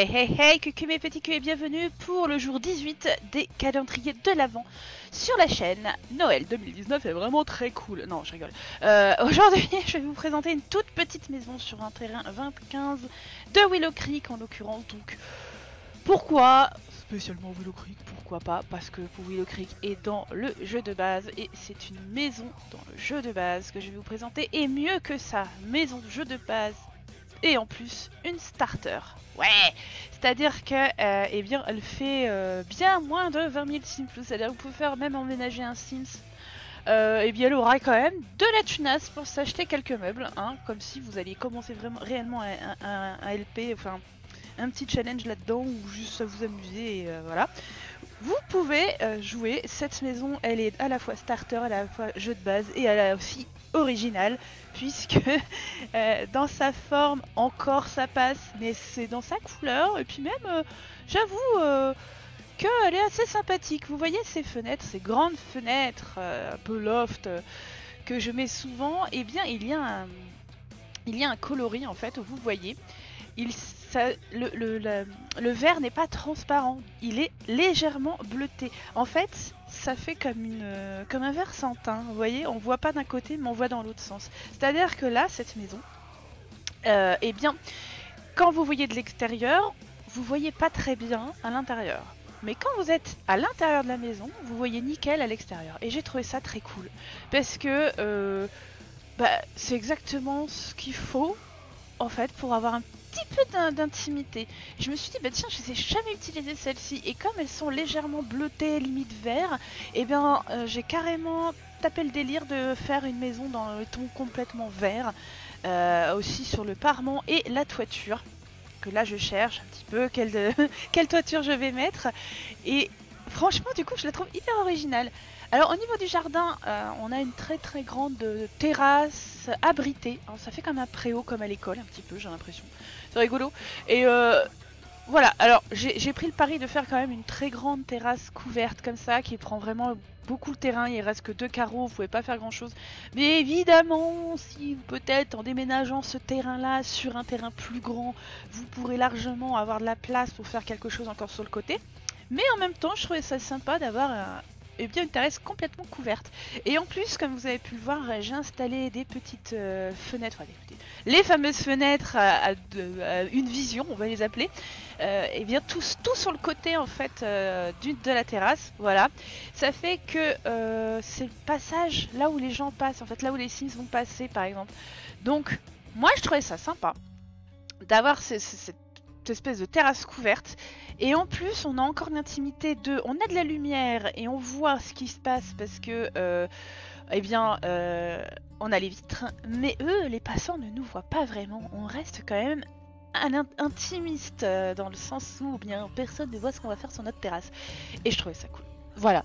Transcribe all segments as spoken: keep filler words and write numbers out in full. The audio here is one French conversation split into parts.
hey hey hey, cucu mes petits culs et bienvenue pour le jour dix-huit des calendriers de l'Avent sur la chaîne. Noël deux mille dix-neuf est vraiment très cool. Non, je rigole. Euh, Aujourd'hui, je vais vous présenter une toute petite maison sur un terrain vingt-quinze de Willow Creek en l'occurrence. Donc, pourquoi spécialement Willow Creek? Pourquoi pas? Parce que Willow Creek est dans le jeu de base et c'est une maison dans le jeu de base que je vais vous présenter. Et mieux que ça, maison jeu de base. Et en plus, une starter. Ouais! C'est-à-dire que, euh, eh bien, elle fait euh, bien moins de vingt mille Sims plus. C'est-à-dire que vous pouvez faire même emménager un Sims. Euh, eh bien, elle aura quand même de la tunasse pour s'acheter quelques meubles. Hein, comme si vous alliez commencer vraiment, réellement un, un, un L P, enfin, un petit challenge là-dedans ou juste vous amuser. Et, euh, voilà. Vous pouvez euh, jouer. Cette maison, elle est à la fois starter, à la fois jeu de base et elle a aussi original, puisque euh, dans sa forme encore ça passe, mais c'est dans sa couleur et puis même euh, j'avoue euh, qu'elle est assez sympathique. Vous voyez ces fenêtres, ces grandes fenêtres euh, un peu loft euh, que je mets souvent, et eh bien il y a un, il y a un coloris en fait. Vous voyez, il, ça, le, le, le, le vert n'est pas transparent, il est légèrement bleuté en fait. Ça fait comme, une, comme un verre sans teint, vous voyez, on voit pas d'un côté mais on voit dans l'autre sens. C'est-à-dire que là, cette maison, euh, eh bien, quand vous voyez de l'extérieur, vous voyez pas très bien à l'intérieur. Mais quand vous êtes à l'intérieur de la maison, vous voyez nickel à l'extérieur. Et j'ai trouvé ça très cool, parce que euh, bah, c'est exactement ce qu'il faut, en fait, pour avoir un petit peu d'intimité. Je me suis dit, bah tiens, je n'ai jamais utilisé celle-ci, et comme elles sont légèrement bleutées, limite vert, et eh bien euh, j'ai carrément tapé le délire de faire une maison dans le ton complètement vert, euh, aussi sur le parement et la toiture, que là je cherche un petit peu quelle, de... quelle toiture je vais mettre, et franchement du coup je la trouve hyper originale. Alors au niveau du jardin, euh, on a une très très grande euh, terrasse abritée. Alors, ça fait comme un préau, comme à l'école un petit peu, j'ai l'impression. C'est rigolo. Et euh, voilà, alors j'ai pris le pari de faire quand même une très grande terrasse couverte comme ça, qui prend vraiment beaucoup le terrain. Il reste que deux carreaux, vous pouvez pas faire grand chose. Mais évidemment, si peut-être en déménageant ce terrain-là sur un terrain plus grand, vous pourrez largement avoir de la place pour faire quelque chose encore sur le côté. Mais en même temps, je trouvais ça sympa d'avoir un... Eh bien, une terrasse complètement couverte. Et en plus, comme vous avez pu le voir, j'ai installé des petites euh, fenêtres, enfin, des petites, les fameuses fenêtres à, à, de, à une vision, on va les appeler. Euh, et bien, tout, tout sur le côté, en fait, euh, d'une de la terrasse. Voilà. Ça fait que euh, c'est le passage là où les gens passent, en fait, là où les Sims vont passer, par exemple. Donc, moi, je trouvais ça sympa d'avoir ce, ce, cette espèce de terrasse couverte. Et en plus, on a encore l'intimité de... On a de la lumière et on voit ce qui se passe parce que, euh, eh bien, euh, on a les vitres. Mais eux, les passants, ne nous voient pas vraiment. On reste quand même un intimiste euh, dans le sens où eh bien personne ne voit ce qu'on va faire sur notre terrasse. Et je trouvais ça cool. Voilà.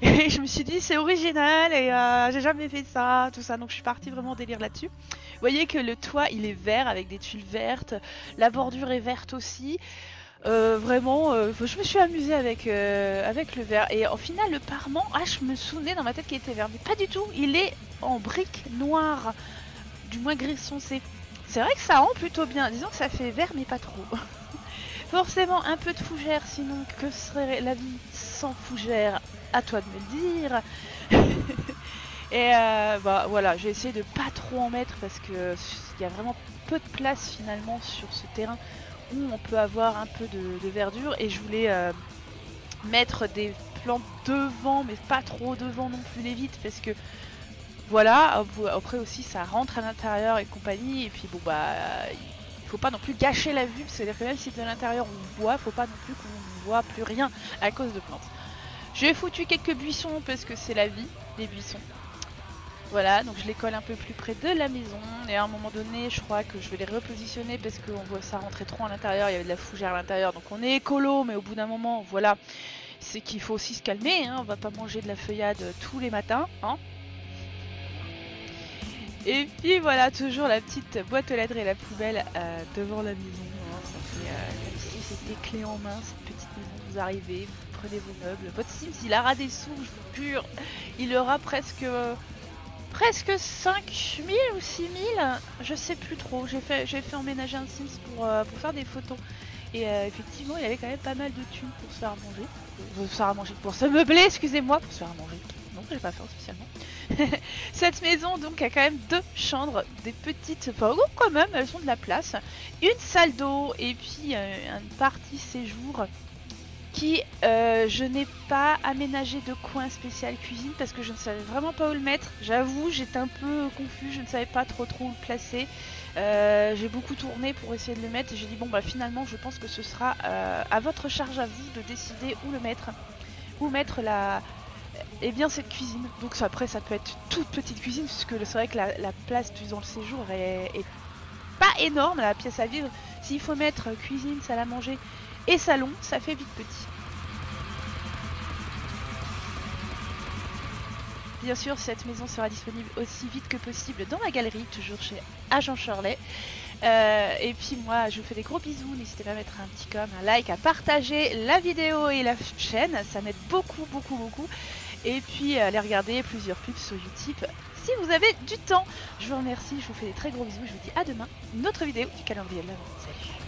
Et je me suis dit, c'est original et euh, j'ai jamais fait ça, tout ça. Donc je suis partie vraiment en délire là-dessus. Vous voyez que le toit, il est vert avec des tuiles vertes. La bordure est verte aussi. Euh, vraiment, euh, je me suis amusée avec, euh, avec le vert. Et au final, le parement, ah, je me souvenais dans ma tête qu'il était vert. Mais pas du tout, il est en briques noires, du moins gris foncé. C'est vrai que ça rend plutôt bien. Disons que ça fait vert, mais pas trop. Forcément, un peu de fougère, sinon que serait la vie sans fougère? À toi de me le dire. Et euh, bah, voilà, j'ai essayé de pas trop en mettre parce que il y a vraiment peu de place finalement sur ce terrain. Où on peut avoir un peu de, de verdure, et je voulais euh, mettre des plantes devant, mais pas trop devant non plus les vitres, parce que voilà, après aussi ça rentre à l'intérieur et compagnie, et puis bon bah il faut pas non plus gâcher la vue, c'est à dire que même si de l'intérieur on voit, faut pas non plus qu'on voit plus rien à cause de plantes. J'ai foutu quelques buissons parce que c'est la vie des buissons. Voilà, donc je les colle un peu plus près de la maison, et à un moment donné je crois que je vais les repositionner parce qu'on voit ça rentrer trop à l'intérieur, il y avait de la fougère à l'intérieur, donc on est écolo, mais au bout d'un moment, voilà, c'est qu'il faut aussi se calmer, hein, on va pas manger de la feuillade tous les matins, hein. Et puis voilà, toujours la petite boîte aux lettres et la poubelle euh, devant la maison, hein, ça fait euh, comme si c'était clé en main, cette petite maison, vous arrivez, vous prenez vos meubles, votre Sims il aura des sous, je vous jure, il aura presque... Euh, Presque cinq mille ou six mille, je sais plus trop, j'ai fait, j'ai fait emménager un Sims pour, euh, pour faire des photos. Et euh, effectivement, il avait quand même pas mal de thunes pour se faire à manger. Pour se faire à manger, pour se meubler, excusez-moi, pour se faire à manger. Non, j'ai pas faim spécialement. Cette maison, donc, a quand même deux chambres, des petites, enfin, quand même, elles ont de la place. Une salle d'eau et puis euh, une partie séjour qui, euh, je n'ai pas aménagé de coin spécial cuisine parce que je ne savais vraiment pas où le mettre. J'avoue, j'étais un peu confus, je ne savais pas trop trop où le placer. Euh, j'ai beaucoup tourné pour essayer de le mettre et j'ai dit bon bah finalement je pense que ce sera euh, à votre charge à vous de décider où le mettre, où mettre la... et eh bien cette cuisine. Donc ça, après ça peut être toute petite cuisine puisque c'est vrai que la, la place dans le séjour est, est pas énorme, la pièce à vivre. S'il faut mettre cuisine, salle à manger et salon, ça fait vite petit. Bien sûr, cette maison sera disponible aussi vite que possible dans la galerie, toujours chez Agent Shirley. Euh, et puis moi, je vous fais des gros bisous. N'hésitez pas à mettre un petit com, un like, à partager la vidéo et la chaîne. Ça m'aide beaucoup, beaucoup, beaucoup. Et puis, allez regarder plusieurs pubs sur Utip si vous avez du temps. Je vous remercie, je vous fais des très gros bisous. Je vous dis à demain, une autre vidéo du calendrier de l'Avent. Salut!